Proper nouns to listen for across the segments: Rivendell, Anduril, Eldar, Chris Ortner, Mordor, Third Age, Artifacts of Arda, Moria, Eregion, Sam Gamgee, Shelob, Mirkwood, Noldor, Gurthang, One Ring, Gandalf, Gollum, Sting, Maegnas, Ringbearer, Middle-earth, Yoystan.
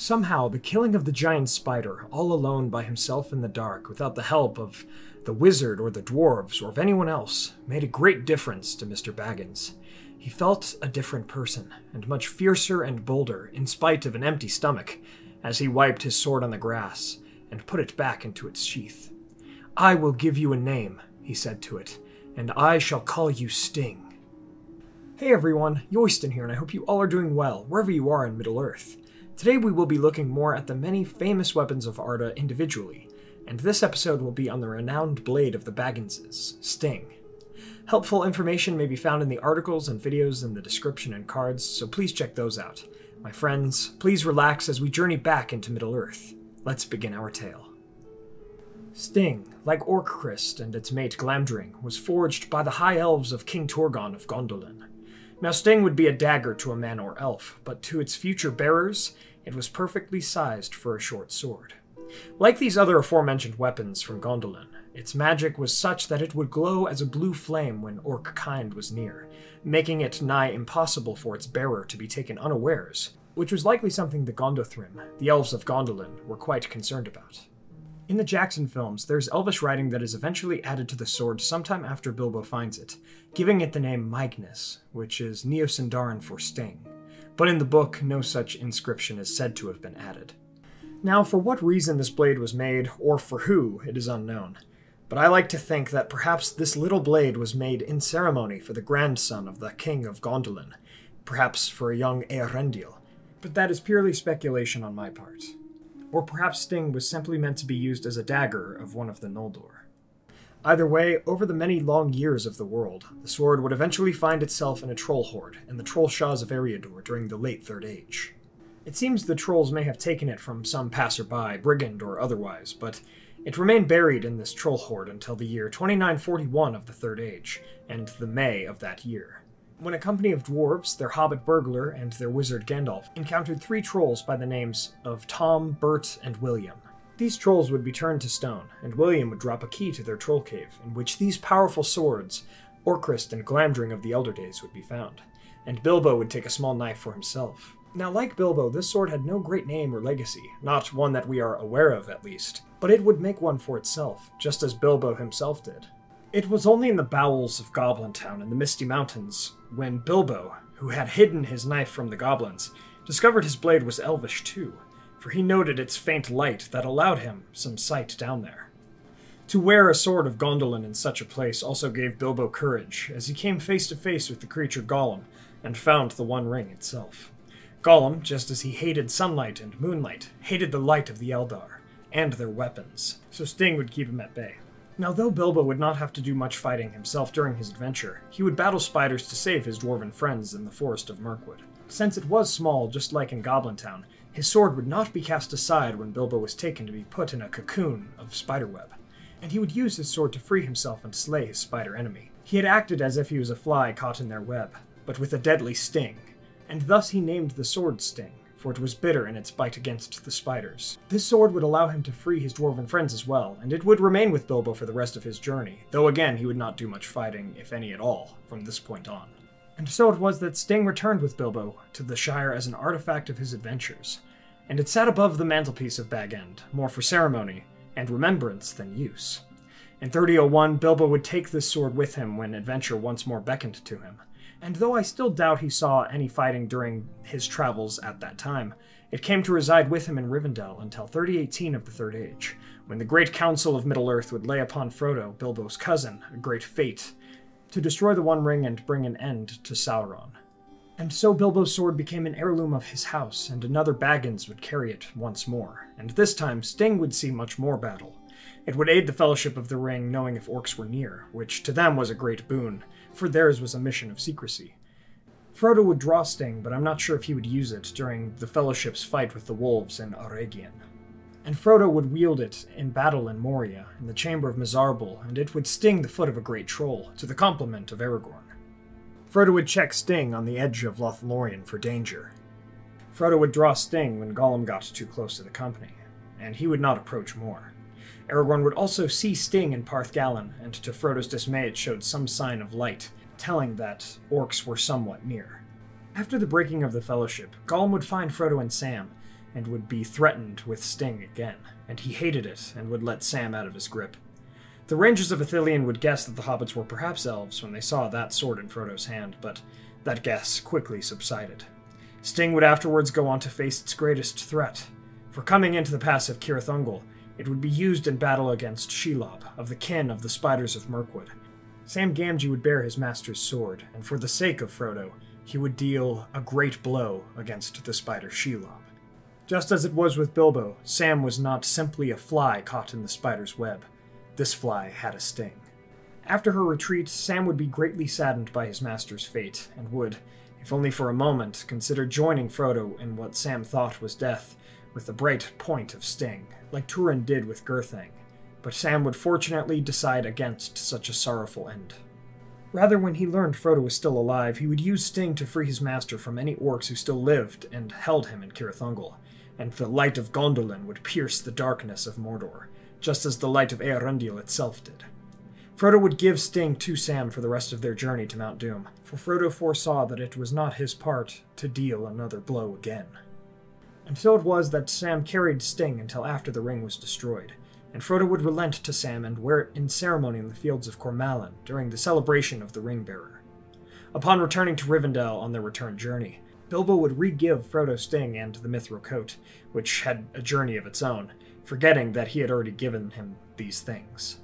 Somehow, the killing of the giant spider, all alone by himself in the dark, without the help of the wizard or the dwarves or of anyone else, made a great difference to Mr. Baggins. He felt a different person, and much fiercer and bolder, in spite of an empty stomach, as he wiped his sword on the grass and put it back into its sheath. "I will give you a name," he said to it, "and I shall call you Sting." Hey everyone, Yoystan here, and I hope you all are doing well, wherever you are in Middle-earth. Today we will be looking more at the many famous weapons of Arda individually, and this episode will be on the renowned blade of the Bagginses, Sting. Helpful information may be found in the articles and videos in the description and cards, so please check those out. My friends, please relax as we journey back into Middle-earth. Let's begin our tale. Sting, like Orcrist and its mate Glamdring, was forged by the high elves of King Turgon of Gondolin. Now Sting would be a dagger to a man or elf, but to its future bearers, it was perfectly sized for a short sword. Like these other aforementioned weapons from Gondolin, its magic was such that it would glow as a blue flame when orc kind was near, making it nigh impossible for its bearer to be taken unawares, which was likely something the Gondothrim, the elves of Gondolin, were quite concerned about. In the Jackson films, there's elvish writing that is eventually added to the sword sometime after Bilbo finds it, giving it the name Maegnas, which is Neo-Sindarin for Sting. But in the book, no such inscription is said to have been added. Now, for what reason this blade was made, or for who, it is unknown. But I like to think that perhaps this little blade was made in ceremony for the grandson of the King of Gondolin, perhaps for a young Eregion. But that is purely speculation on my part. Or perhaps Sting was simply meant to be used as a dagger of one of the Noldor. Either way, over the many long years of the world, the sword would eventually find itself in a troll horde, in the Trollshaws of Eriador during the late Third Age. It seems the trolls may have taken it from some passerby, brigand or otherwise, but it remained buried in this troll horde until the year 2941 of the Third Age, and the May of that year, when a company of dwarves, their hobbit burglar, and their wizard Gandalf encountered three trolls by the names of Tom, Bert, and William. These trolls would be turned to stone, and William would drop a key to their troll cave, in which these powerful swords, Orcrist and Glamdring of the Elder Days, would be found, and Bilbo would take a small knife for himself. Now, like Bilbo, this sword had no great name or legacy, not one that we are aware of at least, but it would make one for itself, just as Bilbo himself did. It was only in the bowels of Goblin Town in the Misty Mountains when Bilbo, who had hidden his knife from the goblins, discovered his blade was elvish too, for he noted its faint light that allowed him some sight down there. To wear a sword of Gondolin in such a place also gave Bilbo courage, as he came face to face with the creature Gollum and found the One Ring itself. Gollum, just as he hated sunlight and moonlight, hated the light of the Eldar, and their weapons, so Sting would keep him at bay. Now, though Bilbo would not have to do much fighting himself during his adventure, he would battle spiders to save his dwarven friends in the forest of Mirkwood. Since it was small, just like in Goblin Town, his sword would not be cast aside when Bilbo was taken to be put in a cocoon of spiderweb, and he would use his sword to free himself and slay his spider enemy. He had acted as if he was a fly caught in their web, but with a deadly sting, and thus he named the sword Sting, for it was bitter in its bite against the spiders. This sword would allow him to free his dwarven friends as well, and it would remain with Bilbo for the rest of his journey, though again he would not do much fighting, if any at all, from this point on. And so it was that Sting returned with Bilbo to the Shire as an artifact of his adventures, and it sat above the mantelpiece of Bag End, more for ceremony and remembrance than use. In 3001, Bilbo would take this sword with him when adventure once more beckoned to him. And though I still doubt he saw any fighting during his travels at that time, it came to reside with him in Rivendell until 3018 of the Third Age, when the Great Council of Middle-earth would lay upon Frodo, Bilbo's cousin, a great fate, to destroy the One Ring and bring an end to Sauron. And so Bilbo's sword became an heirloom of his house, and another Baggins would carry it once more, and this time Sting would see much more battle. It would aid the Fellowship of the Ring knowing if orcs were near, which to them was a great boon, for theirs was a mission of secrecy. Frodo would draw Sting, but I'm not sure if he would use it during the Fellowship's fight with the wolves in Eregion. And Frodo would wield it in battle in Moria, in the chamber of Mazarbul, and it would sting the foot of a great troll, to the compliment of Aragorn. Frodo would check Sting on the edge of Lothlorien for danger. Frodo would draw Sting when Gollum got too close to the company, and he would not approach more. Aragorn would also see Sting in Parth Galen, and to Frodo's dismay it showed some sign of light, telling that orcs were somewhat near. After the breaking of the Fellowship, Gollum would find Frodo and Sam, and would be threatened with Sting again, and he hated it and would let Sam out of his grip. The Rangers of Ithilien would guess that the hobbits were perhaps elves when they saw that sword in Frodo's hand, but that guess quickly subsided. Sting would afterwards go on to face its greatest threat, for coming into the pass of Cirith Ungol, it would be used in battle against Shelob, of the kin of the Spiders of Mirkwood. Sam Gamgee would bear his master's sword, and for the sake of Frodo, he would deal a great blow against the spider Shelob. Just as it was with Bilbo, Sam was not simply a fly caught in the spider's web. This fly had a sting. After her retreat, Sam would be greatly saddened by his master's fate, and would, if only for a moment, consider joining Frodo in what Sam thought was death, with the bright point of Sting, like Túrin did with Gurthang, but Sam would fortunately decide against such a sorrowful end. Rather, when he learned Frodo was still alive, he would use Sting to free his master from any orcs who still lived and held him in Cirith Ungol, and the light of Gondolin would pierce the darkness of Mordor, just as the light of Eärendil itself did. Frodo would give Sting to Sam for the rest of their journey to Mount Doom, for Frodo foresaw that it was not his part to deal another blow again. And so it was that Sam carried Sting until after the ring was destroyed, and Frodo would relent to Sam and wear it in ceremony in the fields of Cormallen during the celebration of the Ringbearer. Upon returning to Rivendell on their return journey, Bilbo would re-give Frodo Sting and the mithril coat, which had a journey of its own, forgetting that he had already given him these things.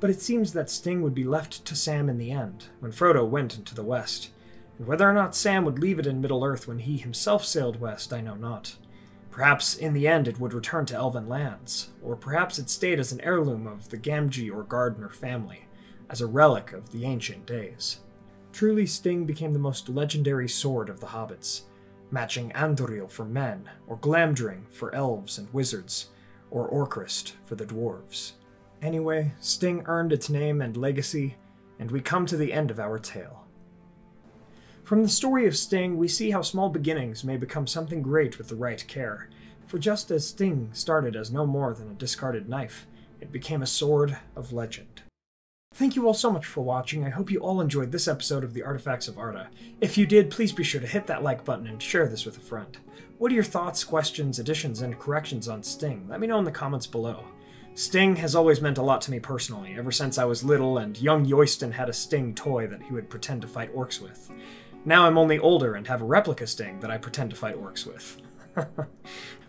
But it seems that Sting would be left to Sam in the end, when Frodo went into the West, and whether or not Sam would leave it in Middle-earth when he himself sailed west, I know not. Perhaps in the end it would return to elven lands, or perhaps it stayed as an heirloom of the Gamgee or Gardner family, as a relic of the ancient days. Truly, Sting became the most legendary sword of the hobbits, matching Anduril for men, or Glamdring for elves and wizards, or Orcrist for the dwarves. Anyway, Sting earned its name and legacy, and we come to the end of our tale. From the story of Sting, we see how small beginnings may become something great with the right care, for just as Sting started as no more than a discarded knife, it became a sword of legend. Thank you all so much for watching. I hope you all enjoyed this episode of the Artifacts of Arda. If you did, please be sure to hit that like button and share this with a friend. What are your thoughts, questions, additions, and corrections on Sting? Let me know in the comments below. Sting has always meant a lot to me personally, ever since I was little and young Yoystan had a Sting toy that he would pretend to fight orcs with. Now I'm only older and have a replica Sting that I pretend to fight orcs with.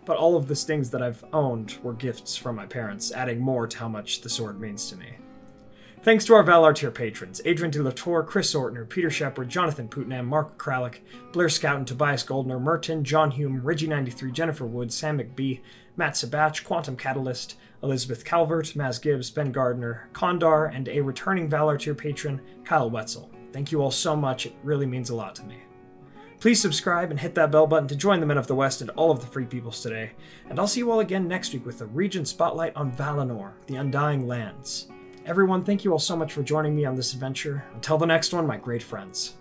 But all of the Stings that I've owned were gifts from my parents, adding more to how much the sword means to me. Thanks to our Valar tier patrons, Adrian de la Tour, Chris Ortner, Peter Shepard, Jonathan Putnam, Mark Kralik, Blair Scouten, Tobias Goldner, Merton, John Hume, Reggie93, Jennifer Wood, Sam McBee, Matt Sabach, Quantum Catalyst, Elizabeth Calvert, Maz Gibbs, Ben Gardner, Kondar, and a returning Valar tier patron, Kyle Wetzel. Thank you all so much, it really means a lot to me. Please subscribe and hit that bell button to join the Men of the West and all of the Free Peoples today, and I'll see you all again next week with the Region Spotlight on Valinor, the Undying Lands. Everyone, thank you all so much for joining me on this adventure. Until the next one, my great friends.